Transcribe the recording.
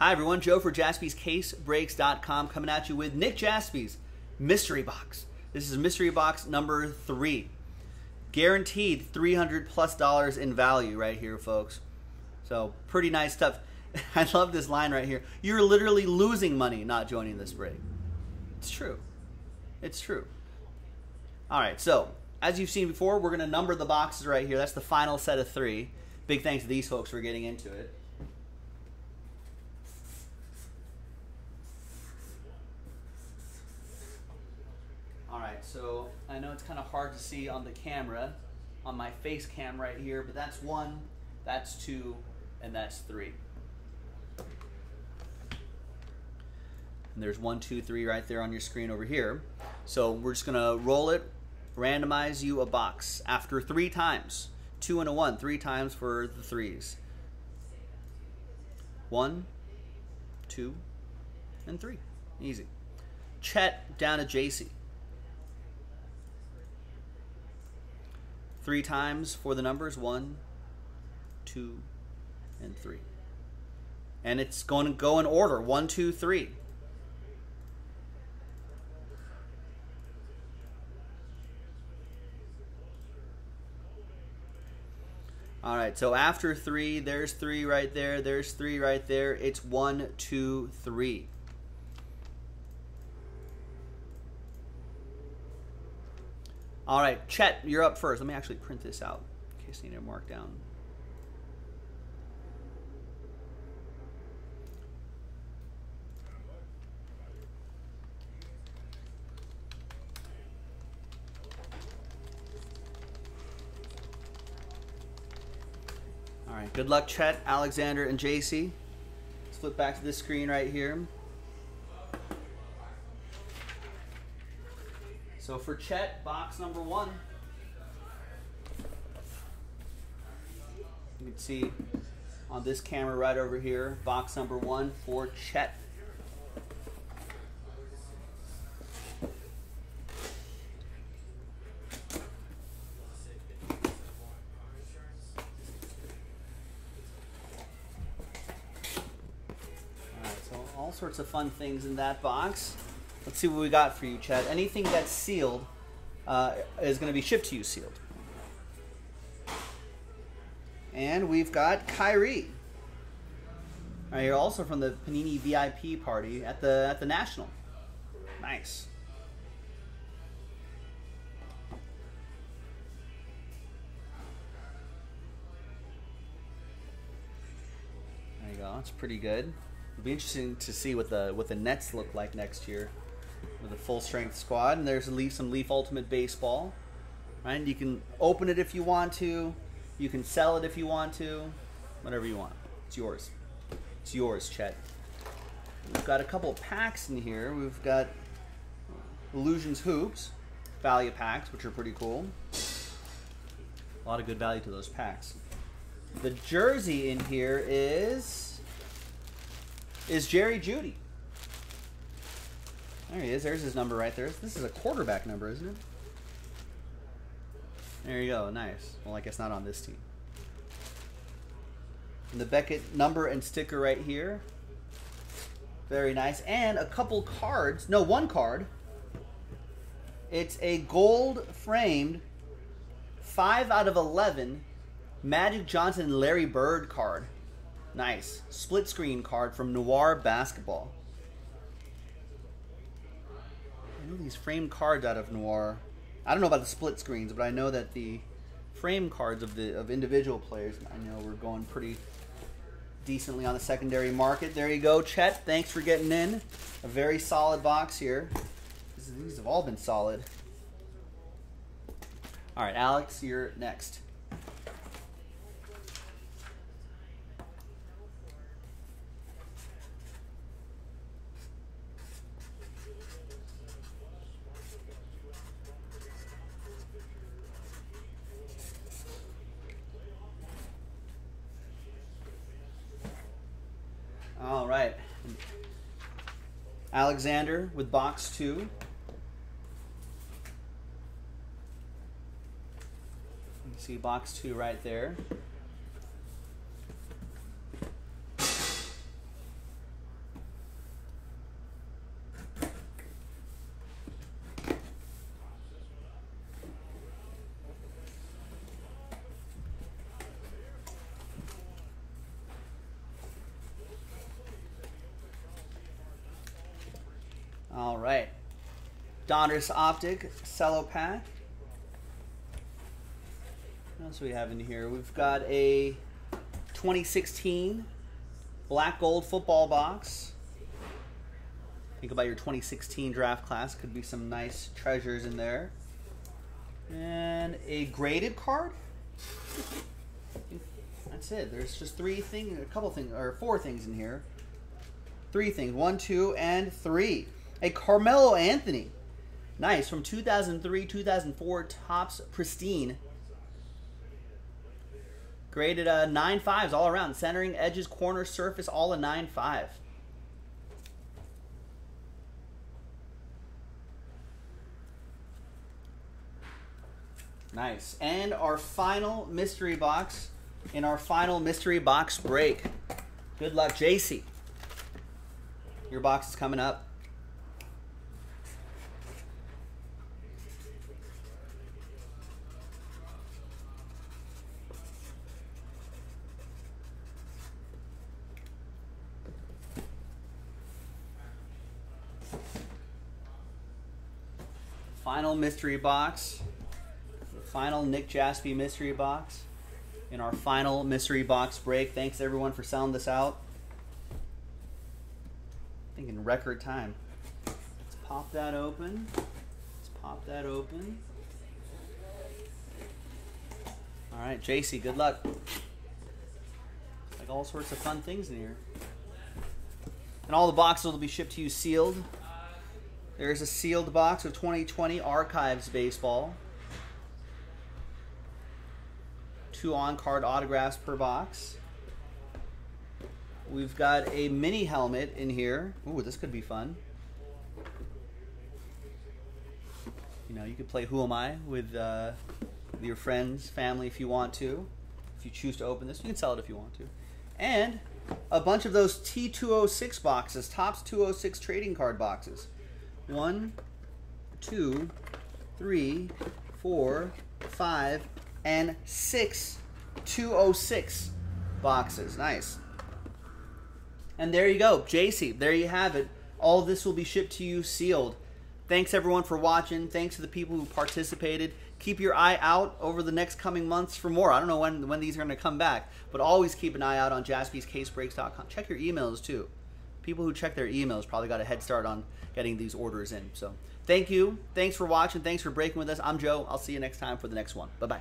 Hi everyone, Joe for JaspysCaseBreaks.com coming at you with Nick Jaspy's Mystery Box. This is Mystery Box number 3. Guaranteed $300+ in value right here, folks. So pretty nice stuff. I love this line right here. You're literally losing money not joining this break. It's true. It's true. All right, so as you've seen before, we're going to number the boxes right here. That's the final set of 3. Big thanks to these folks for getting into it. So I know it's kind of hard to see on the camera, on my face cam right here, but that's 1, that's 2, and that's 3. And there's 1, 2, 3 right there on your screen over here. So we're just gonna roll it, randomize you a box after 3 times. 2 and a 1, 3 times for the 3s. 1, 2, and 3. Easy. Chet down to JC. 3 times for the numbers, 1, 2, and 3. And it's going to go in order, 1, 2, 3. All right, so after 3, there's 3 right there, there's 3 right there. It's 1, 2, 3. All right, Chet, you're up first. Let me actually print this out in case I need to mark down. All right, good luck, Chet, Alexander, and JC. Let's flip back to this screen right here. So for Chet, box number 1. You can see on this camera right over here, box number 1 for Chet. All right, so all sorts of fun things in that box. Let's see what we got for you, Chad. Anything that's sealed is going to be shipped to you sealed. And we've got Kyrie. All right, you're also from the Panini VIP party at the National. Nice. There you go. That's pretty good. It'll be interesting to see what the Nets look like next year. With a full-strength squad, and there's some Leaf Ultimate Baseball, right? And you can open it if you want to, you can sell it if you want to, whatever you want. It's yours. It's yours, Chet. We've got a couple of packs in here. We've got Illusions Hoops, value packs, which are pretty cool. A lot of good value to those packs. The jersey in here is Jerry Judy. There he is. There's his number right there. This is a quarterback number, isn't it? There you go. Nice. Well, I guess not on this team. And the Beckett number and sticker right here. Very nice. And a couple cards. No, 1 card. It's a gold framed 5/11 Magic Johnson and Larry Bird card. Nice. Split screen card from Noir basketball. These framed cards out of Noir. I don't know about the split screens, but I know that the frame cards of individual players, I know we're going pretty decently on the secondary market. There you go, Chet. Thanks for getting in. A very solid box here. These have all been solid. All right, Alex, you're next. All right, Alexander with box 2. You see box 2 right there. All right. Donruss Optic, cello pack. What else do we have in here? We've got a 2016 black gold football box. Think about your 2016 draft class. Could be some nice treasures in there. And a graded card. That's it. There's just three things, a couple things, or four things in here. Three things. One, two, and three. A Carmelo Anthony. Nice. From 2003, 2004, Topps Pristine. Graded 9.5s all around. Centering, edges, corner, surface, all a 9.5. Nice. And our final mystery box in our final mystery box break. Good luck, JC. Your box is coming up. Final mystery box, the final Nick Jaspy mystery box in our final mystery box break. Thanks everyone for selling this out. I think in record time. Let's pop that open. Let's pop that open. All right, JC, good luck. Like all sorts of fun things in here. And all the boxes will be shipped to you sealed. There's a sealed box of 2020 Archives baseball. 2 on-card autographs per box. We've got a mini helmet in here. Ooh, this could be fun. You know, you could play Who Am I with your friends, family if you want to. If you choose to open this, you can sell it if you want to. And a bunch of those T206 boxes, Topps 206 trading card boxes. 1, 2, 3, 4, 5, and 6 206 boxes. Nice. And there you go, JC. There you have it. All this will be shipped to you sealed. Thanks everyone for watching. Thanks to the people who participated. Keep your eye out over the next coming months for more. I don't know when these are going to come back, but always keep an eye out on JaspysCaseBreaks.com. Check your emails too. People who check their emails probably got a head start on getting these orders in. So thank you. Thanks for watching. Thanks for breaking with us. I'm Joe. I'll see you next time for the next one. Bye-bye.